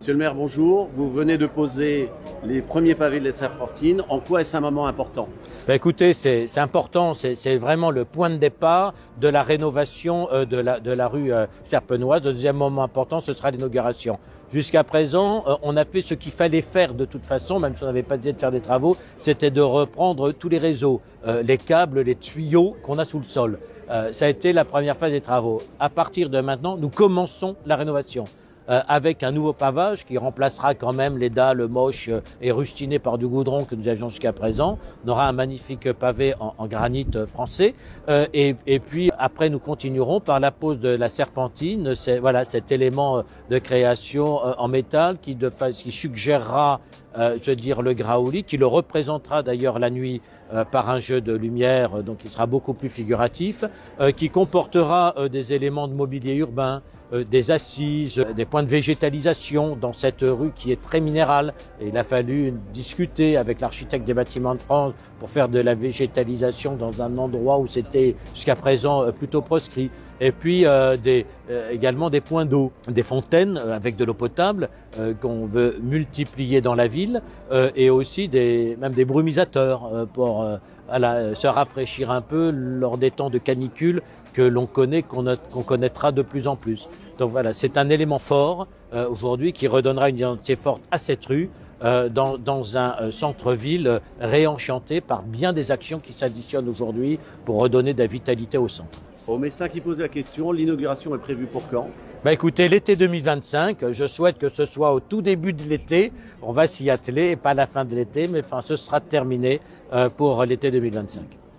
Monsieur le maire, bonjour. Vous venez de poser les premiers pavés de la Serpentine. En quoi est-ce un moment important? Ben écoutez, c'est important. C'est vraiment le point de départ de la rénovation de la rue Serpenoise. Le deuxième moment important, ce sera l'inauguration. Jusqu'à présent, on a fait ce qu'il fallait faire de toute façon, même si on n'avait pas dit de faire des travaux, c'était de reprendre tous les réseaux, les câbles, les tuyaux qu'on a sous le sol. Ça a été la première phase des travaux. À partir de maintenant, nous commençons la rénovation. Avec un nouveau pavage qui remplacera quand même les dalles moches et rustinées par du goudron que nous avions jusqu'à présent. On aura un magnifique pavé en granit français. Et puis après, nous continuerons par la pose de la serpentine. Voilà cet élément de création en métal qui suggérera, je veux dire, le graouli, qui le représentera d'ailleurs la nuit par un jeu de lumière, donc il sera beaucoup plus figuratif, qui comportera des éléments de mobilier urbain, des assises, des points de végétalisation dans cette rue qui est très minérale. Et il a fallu discuter avec l'architecte des bâtiments de France pour faire de la végétalisation dans un endroit où c'était jusqu'à présent plutôt proscrit. Et puis également des points d'eau, des fontaines avec de l'eau potable qu'on veut multiplier dans la ville, et aussi même des brumisateurs pour se rafraîchir un peu lors des temps de canicule que l'on connaît, qu'on connaîtra de plus en plus. Donc voilà, c'est un élément fort aujourd'hui qui redonnera une identité forte à cette rue dans un centre-ville réenchanté par bien des actions qui s'additionnent aujourd'hui pour redonner de la vitalité au centre. Au Messin qui pose la question, l'inauguration est prévue pour quand? Bah écoutez, l'été 2025, je souhaite que ce soit au tout début de l'été, on va s'y atteler, et pas à la fin de l'été, mais enfin ce sera terminé pour l'été 2025.